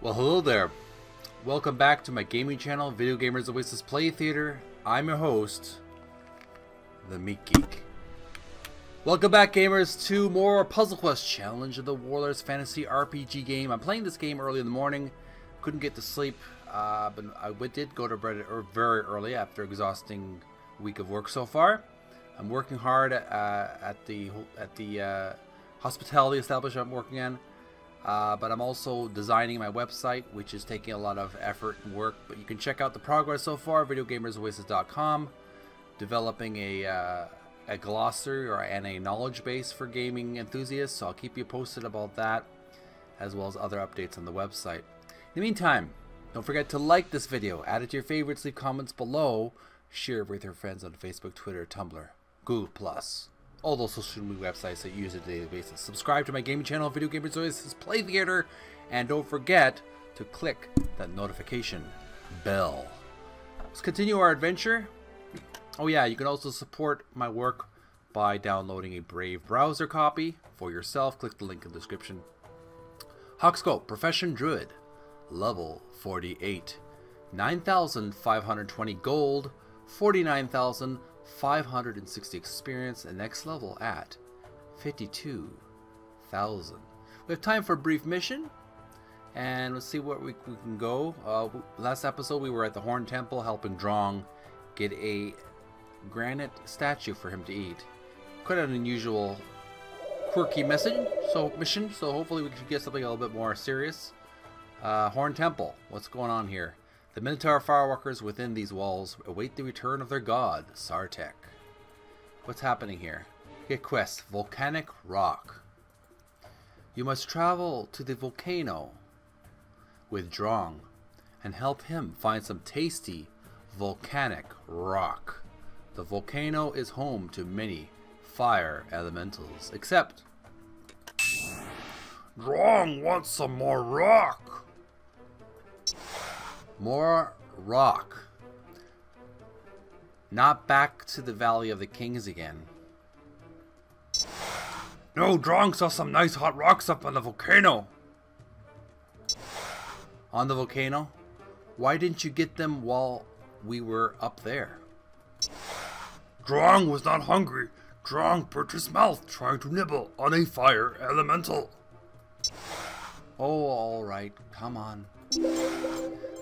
Well, hello there. Welcome back to my gaming channel, Video Gamers Oasis Play Theatre. I'm your host, the Meat Geek. Welcome back, gamers, to more Puzzle Quest Challenge of the Warlords fantasy RPG game. I'm playing this game early in the morning. Couldn't get to sleep, but I did go to bed very early after an exhausting week of work so far. I'm working hard at the hospitality establishment I'm working in. But I'm also designing my website, which is taking a lot of effort and work. But you can check out the progress so far, videogamersoasis.com. Developing a glossary and a knowledge base for gaming enthusiasts, so I'll keep you posted about that, as well as other updates on the website. In the meantime, don't forget to like this video, add it to your favorites, leave comments below, share it with your friends on Facebook, Twitter, Tumblr, Google+. All those social media websites that you use on a daily basis. Subscribe to my gaming channel, Video Gamers Oasis Play Theater, and don't forget to click that notification bell. Let's continue our adventure. Oh yeah, you can also support my work by downloading a Brave Browser copy for yourself. Click the link in the description. Hawkscope, Profession Druid, level 48, 9,520 gold, 49,560 experience, and next level at 52,000. We have time for a brief mission, and let's see where we can go. Last episode we were at the Horn Temple helping Drong get a granite statue for him to eat. Quite an unusual, quirky mission, so hopefully we can get something a little bit more serious. Horn Temple, what's going on here? The Minotaur Firewalkers within these walls await the return of their god, Sartek. What's happening here? Get quest, Volcanic Rock. You must travel to the volcano with Drong and help him find some tasty volcanic rock. The volcano is home to many fire elementals, except... Drong wants some more rock! More rock. Not back to the Valley of the Kings again. No, Drong saw some nice hot rocks up on the volcano. On the volcano? Why didn't you get them while we were up there? Drong was not hungry. Drong perched his mouth trying to nibble on a fire elemental. Oh, alright. Come on.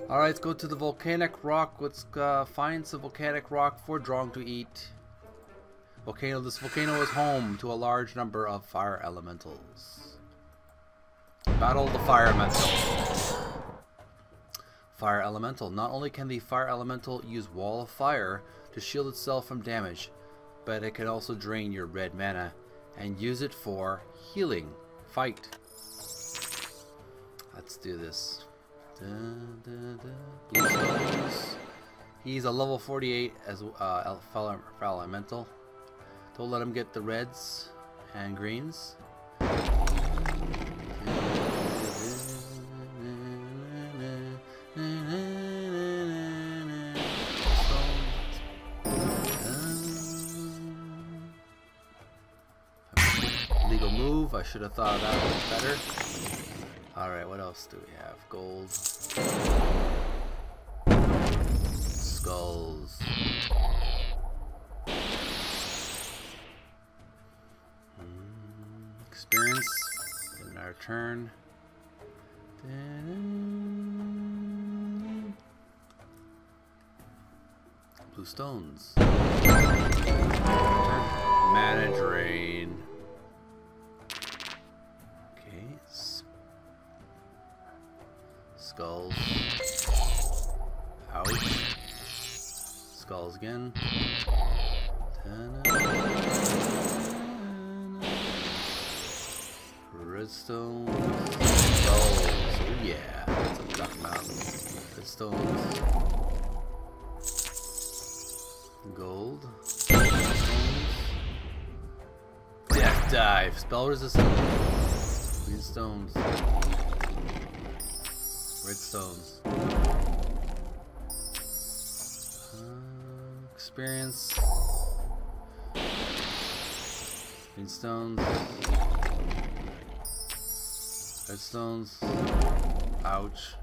Alright, let's go to the volcanic rock. Let's find some volcanic rock for Drong to eat. Volcano. This volcano is home to a large number of fire elementals. Battle the fire elemental. Fire elemental. Not only can the fire elemental use wall of fire to shield itself from damage, but it can also drain your red mana and use it for healing. Fight. Let's do this. He's a level 48 as fire elemental. Don't let him get the reds and greens. Legal move. I should have thought of that one better. Alright, what else do we have? Gold. Skulls. Experience. In our turn. Blue stones. Mana drain. Skulls. Ouch. Skulls again. Redstone. Skulls. Oh yeah. That's a duck mountain. Redstones. Gold. Death dive. Spell resistant. Greenstones. Redstones. Experience. Greenstones. Redstones. Ouch.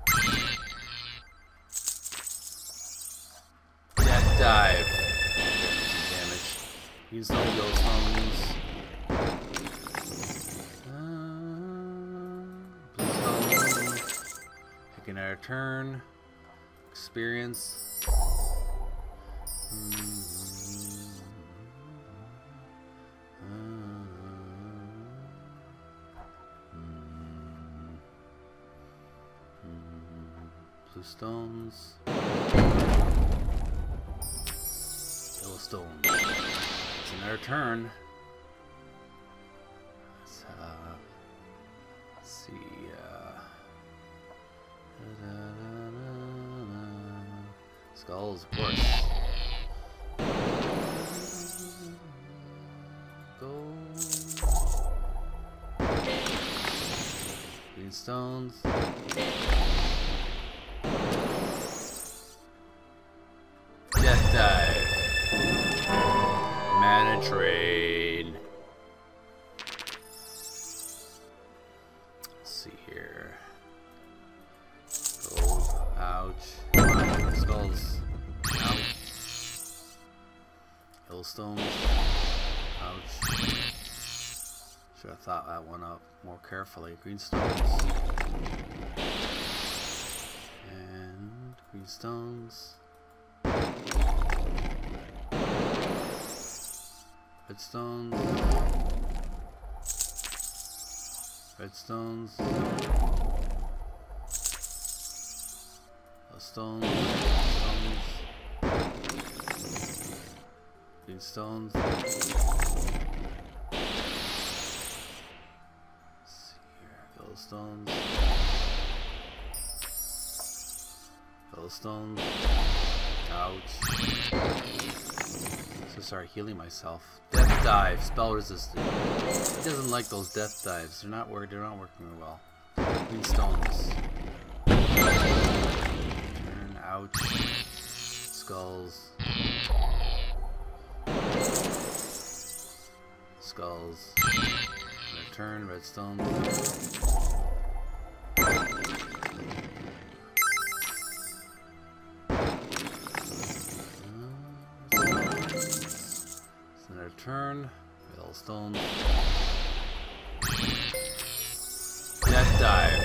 Death dive. Damage. Use all those homes. Taking our turn. Experience. Blue stones. Yellow stone. It's another turn. Let's see. Skulls, of course. Green stones. Death dive. Mana trade. Let's see here. Gold. Ouch. Skulls. Ouch. Hillstones. Ouch. Should have thought that one up more carefully. Green stones. And green stones. Red stones. Red stones. Yellow stones. Stones. Green stones. Stones. Yellow stones. Ouch. So sorry, healing myself. Death dive. Spell resistant. He doesn't like those death dives. They're not working well. Green stones. Turn. Ouch. Skulls. Skulls. Turn. Red stones. Turn. Yellow stones. Death dive.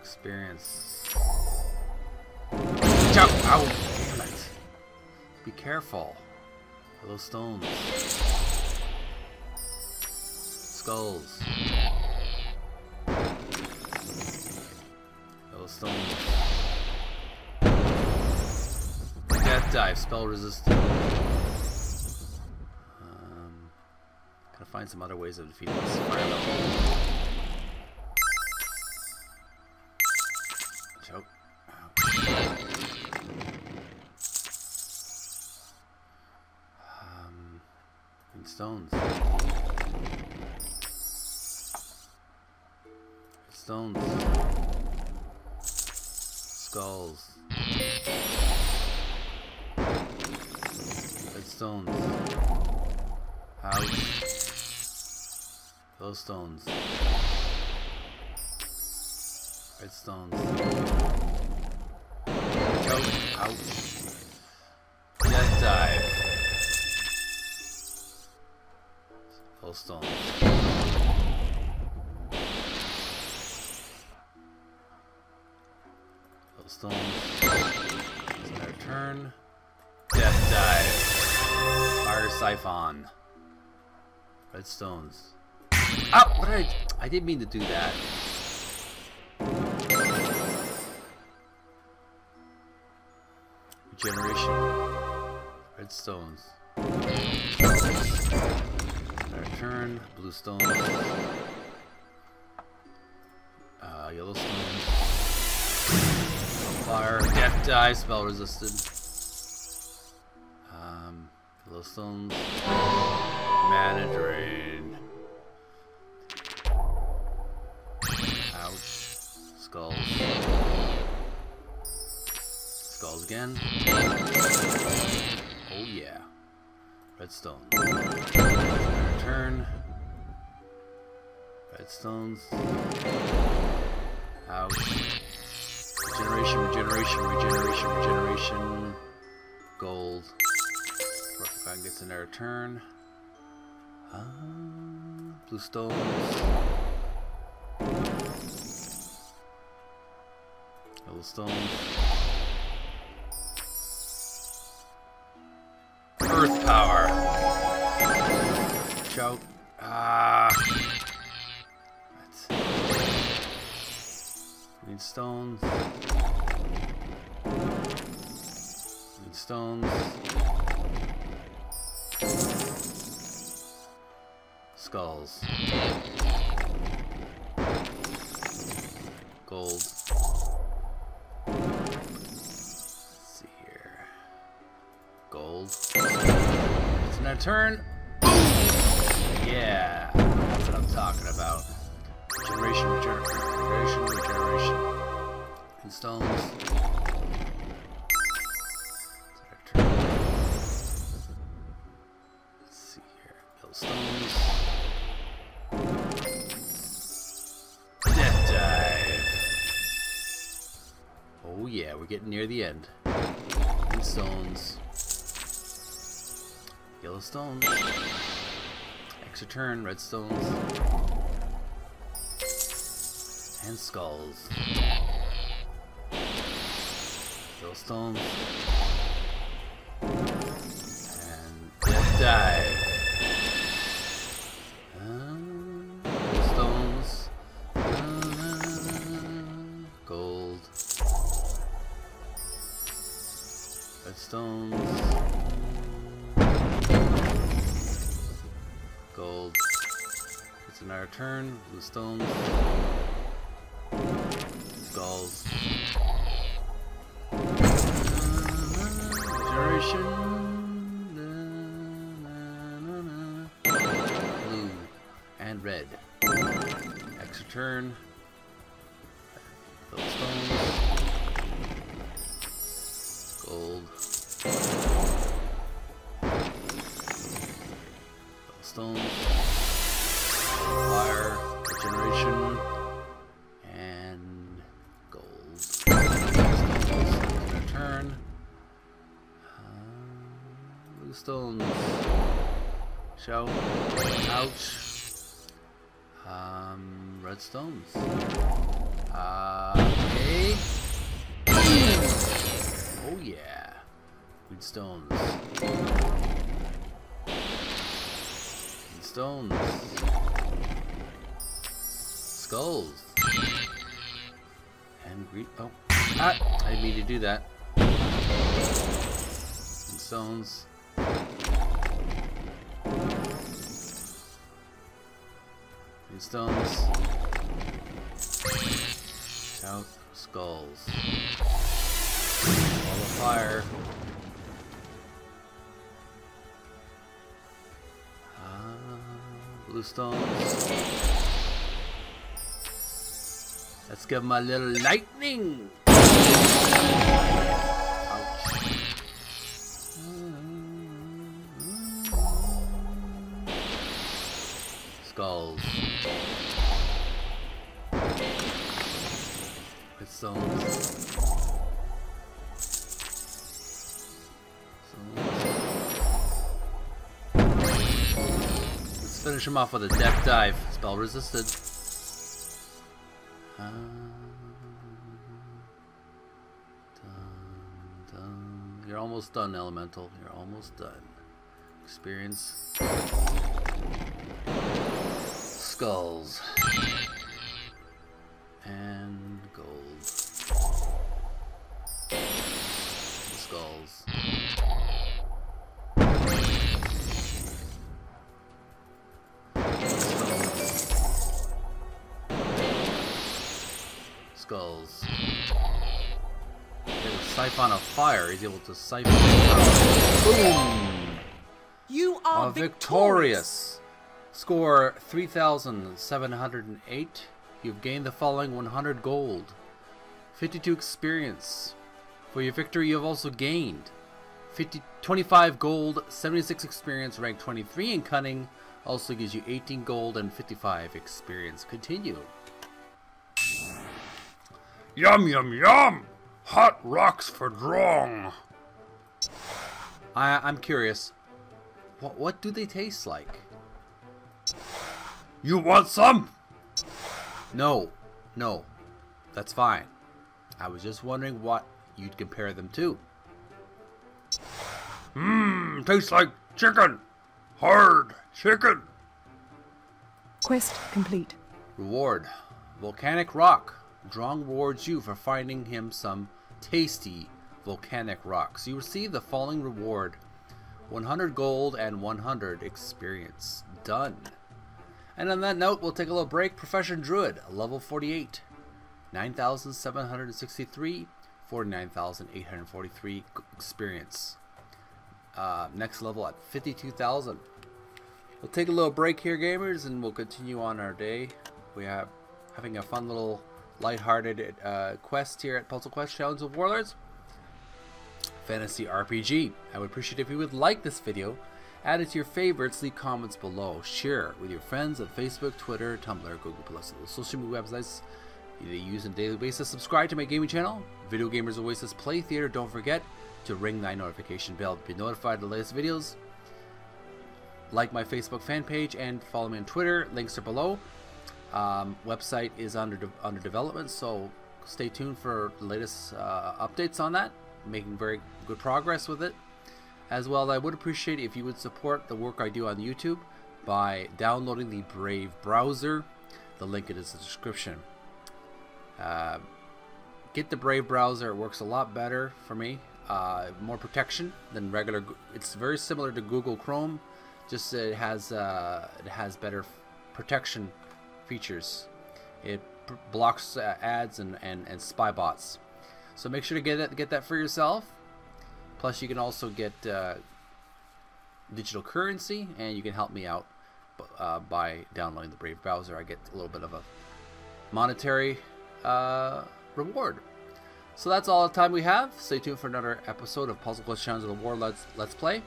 Experience. Watch out! Ow! Damn it. Be careful. Yellow stones. Skulls. Yellow stones. Death dive. Spell resistant. Find some other ways of defeating this fire level. Choke. And stones. Stones. Skulls. Red stones. House. Those stones. Red stones. Ouch. Ouch. Death dive. Those stones. Those stones. It's their turn. Death dive. Fire siphon. Red stones. Oh, what did I didn't mean to do that. Regeneration. Red stones. Our turn. Blue stones. Yellow stones. Fire. Death dive. Spell resisted. Yellow stones. Mana drain. Skulls. Skulls again. Oh yeah. Redstone. Turn. Redstones. Regeneration, regeneration, regeneration, regeneration. Gold. Rough Gun gets another turn. Blue stones. Yellow stones. Earth power. Shout. Need stones. Need stones. Skulls. Gold. Let's see here. Gold. It's my turn. Yeah, that's what I'm talking about. Regeneration, regeneration, regeneration. And stones. Let's see here. Build stones. Death dive. Oh yeah, we're getting near the end. And stones. Yellow stones. Extra turn, red stones. And skulls. Yellow stones. And death dive. Stones. Gold. Red stones. Gold. It's another turn. Blue stones. Skulls. Generation. Blue and red. Extra turn. Those stones. Gold. Stone, fire, regeneration, and gold. Stones, turn. Blue stones. Shout. Ouch. Red stones. Okay. Oh yeah. Red stones. Stones. Skulls. And green. Oh. Ah, I didn't mean to do that. And stones. And stones. Out. Skulls. Ball of fire. Blue stones. Let's give him a little lightning. Ouch. Skulls. Red stones. Finish him off with a death dive. Spell resisted. Dun, dun. You're almost done, Elemental. You're almost done. Experience. Skulls. And gold. Skulls. Skulls. There's a siphon of fire. He's able to siphon. Boom! You are victorious. Score 3,708. You've gained the following: 100 gold, 52 experience. For your victory, you have also gained 25 gold, 76 experience, rank 23 in cunning. Also gives you 18 gold and 55 experience. Continue. Yum, yum, yum! Hot rocks for Drong! I'm curious. What do they taste like? You want some? No. No. That's fine. I was just wondering what you'd compare them to. Mmm, tastes like chicken. Hard chicken. Quest complete. Reward. Volcanic rock. Drong rewards you for finding him some tasty volcanic rocks. You receive the following reward: 100 gold and 100 experience. Done. And on that note, we'll take a little break. Profession Druid, level 48. 9,763 for 9,843 experience. Next level at 52,000. We'll take a little break here, gamers, and we'll continue on our day. We are having a fun little lighthearted quest here at Puzzle Quest Challenge of Warlords. Fantasy RPG. I would appreciate if you would like this video. Add it to your favorites, leave comments below. Share it with your friends on Facebook, Twitter, Tumblr, Google+, social media websites you use on a daily basis. Subscribe to my gaming channel, Video Gamers Oasis Play Theatre. Don't forget to ring that notification bell to be notified of the latest videos. Like my Facebook fan page and follow me on Twitter. Links are below. Website is under development, so stay tuned for the latest updates on that. Making very good progress with it. As well, I would appreciate if you would support the work I do on YouTube by downloading the Brave Browser. The link is in the description. Get the Brave Browser. It works a lot better for me. More protection than regular. It's very similar to Google Chrome, just it has better protection features. It blocks ads and spy bots. So make sure to get that for yourself. Plus, you can also get digital currency, and you can help me out by downloading the Brave Browser. I get a little bit of a monetary reward. So that's all the time we have. Stay tuned for another episode of Puzzle Quest Challenge of the Warlords Let's Play.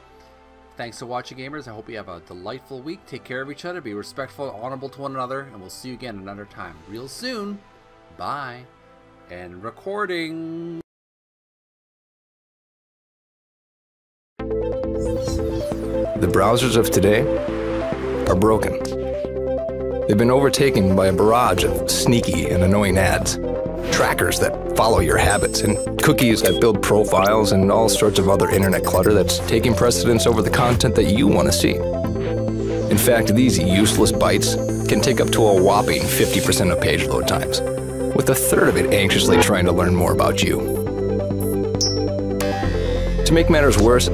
Thanks for watching, gamers. I hope you have a delightful week. Take care of each other. Be respectful and honorable to one another. And we'll see you again another time real soon. Bye. And recording. The browsers of today are broken. They've been overtaken by a barrage of sneaky and annoying ads, trackers that follow your habits, and cookies that build profiles, and all sorts of other internet clutter that's taking precedence over the content that you want to see. In fact, these useless bites can take up to a whopping 50% of page load times, with a third of it anxiously trying to learn more about you. To make matters worse,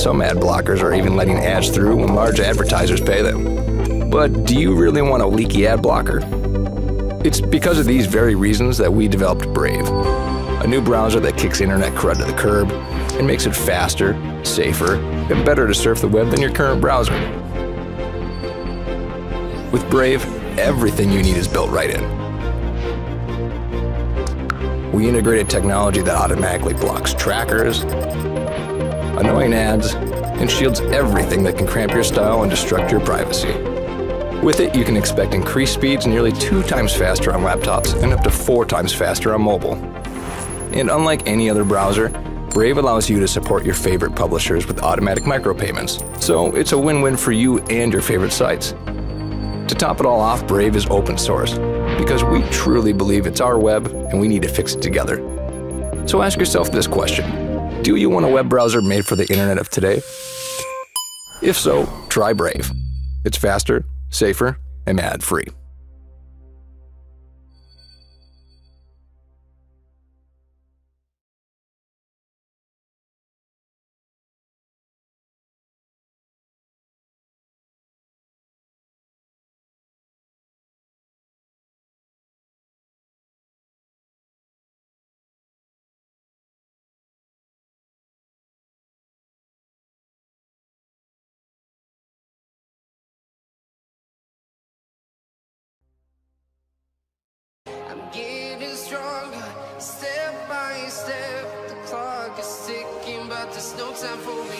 some ad blockers are even letting ads through when large advertisers pay them. But do you really want a leaky ad blocker? It's because of these very reasons that we developed Brave, a new browser that kicks internet crud to the curb and makes it faster, safer, and better to surf the web than your current browser. With Brave, everything you need is built right in. We integrated technology that automatically blocks trackers, annoying ads, and shields everything that can cramp your style and obstruct your privacy. With it, you can expect increased speeds nearly 2 times faster on laptops and up to 4 times faster on mobile. And unlike any other browser, Brave allows you to support your favorite publishers with automatic micropayments, so it's a win-win for you and your favorite sites. To top it all off, Brave is open source, because we truly believe it's our web and we need to fix it together. So ask yourself this question. Do you want a web browser made for the internet of today? If so, try Brave. It's faster, safer, and ad-free. Step by step, the clock is ticking, but there's no time for me.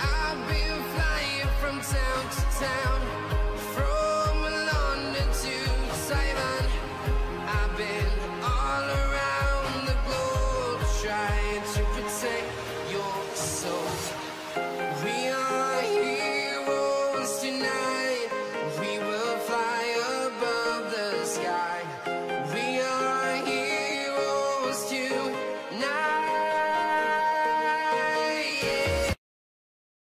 I've been flying from town to town, from London to Taiwan. I've been on trying to protect your soul. We are here.